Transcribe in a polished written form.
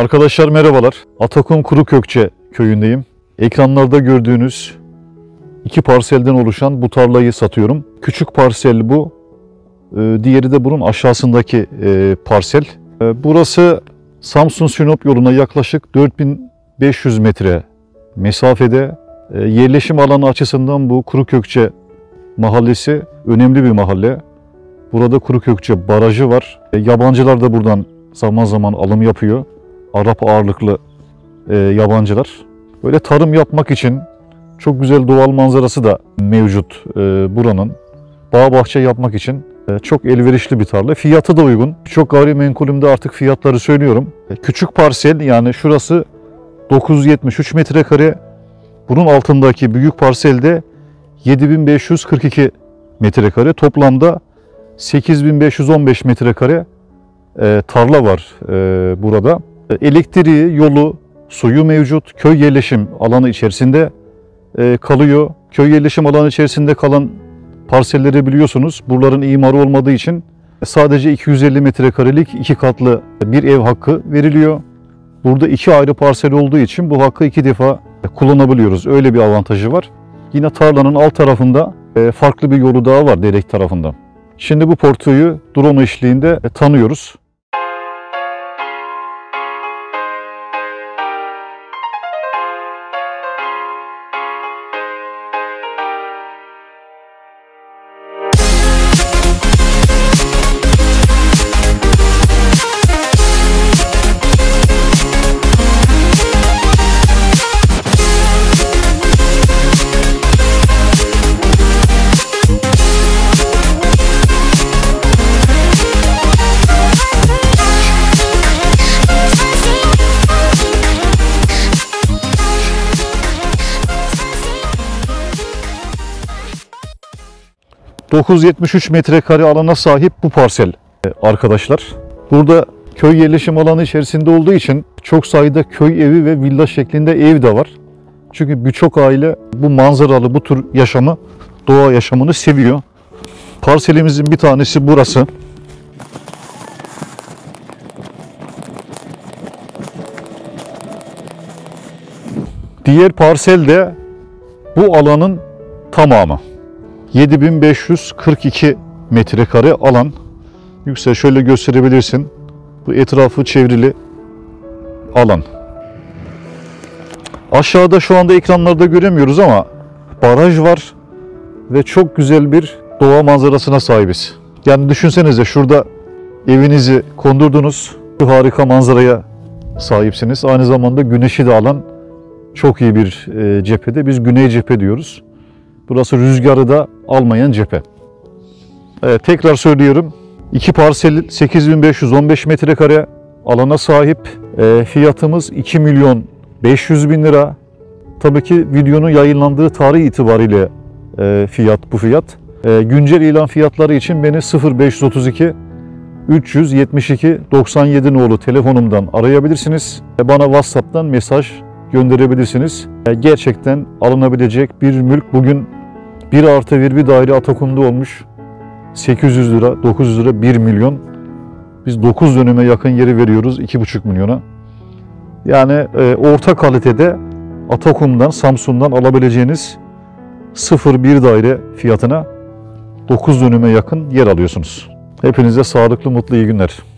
Arkadaşlar merhabalar. Atakum Kurukökçe köyündeyim. Ekranlarda gördüğünüz iki parselden oluşan bu tarlayı satıyorum. Küçük parsel bu. Diğeri de bunun aşağısındaki parsel. Burası Samsun Sinop yoluna yaklaşık 4500 metre mesafede. Yerleşim alanı açısından bu Kurukökçe mahallesi önemli bir mahalle. Burada Kurukökçe barajı var. Yabancılar da buradan zaman zaman alım yapıyor. Arap ağırlıklı yabancılar. Böyle tarım yapmak için çok güzel doğal manzarası da mevcut buranın. Bağ bahçe yapmak için çok elverişli bir tarla. Fiyatı da uygun. Çok gayrimenkulümde artık fiyatları söylüyorum. Küçük parsel, yani şurası 973 metrekare. Bunun altındaki büyük parselde 7542 metrekare. Toplamda 8515 metrekare tarla var burada. Elektriği, yolu, suyu mevcut. Köy yerleşim alanı içerisinde kalıyor. Köy yerleşim alanı içerisinde kalan parselleri biliyorsunuz. Buraların imarı olmadığı için sadece 250 metrekarelik iki katlı bir ev hakkı veriliyor. Burada iki ayrı parsel olduğu için bu hakkı iki defa kullanabiliyoruz. Öyle bir avantajı var. Yine tarlanın alt tarafında farklı bir yolu daha var direkt tarafında. Şimdi bu portföyü drone eşliğinde tanıyoruz. ...973 metrekare alana sahip bu parsel arkadaşlar. Burada köy yerleşim alanı içerisinde olduğu için çok sayıda köy evi ve villa şeklinde ev de var. Çünkü birçok aile bu manzaralı, bu tür yaşamı, doğa yaşamını seviyor. Parselimizin bir tanesi burası. Diğer parsel de bu alanın tamamı. 7542 metrekare alan. Yüksel şöyle gösterebilirsin. Bu etrafı çevrili alan. Aşağıda şu anda ekranlarda göremiyoruz ama baraj var ve çok güzel bir doğa manzarasına sahibiz. Yani düşünsenize, şurada evinizi kondurdunuz. Bu harika manzaraya sahipsiniz. Aynı zamanda güneşi de alan çok iyi bir cephede. Biz güney cephe diyoruz. Burası rüzgarı da almayan cephe. Evet, tekrar söylüyorum. İki parsel 8515 metrekare alana sahip. Fiyatımız 2.500.000 lira. Tabii ki videonun yayınlandığı tarih itibariyle bu fiyat. Güncel ilan fiyatları için beni 0532 372 97 nolu telefonumdan arayabilirsiniz. Bana WhatsApp'tan mesaj gönderebilirsiniz. Gerçekten alınabilecek bir mülk. Bugün 1+1 bir daire Atakum'da olmuş. 800 lira, 900 lira, 1 milyon. Biz 9 dönüme yakın yeri veriyoruz 2,5 milyona. Yani orta kalitede Atakum'dan, Samsun'dan alabileceğiniz 0-1 daire fiyatına 9 dönüme yakın yer alıyorsunuz. Hepinize sağlıklı, mutlu, iyi günler.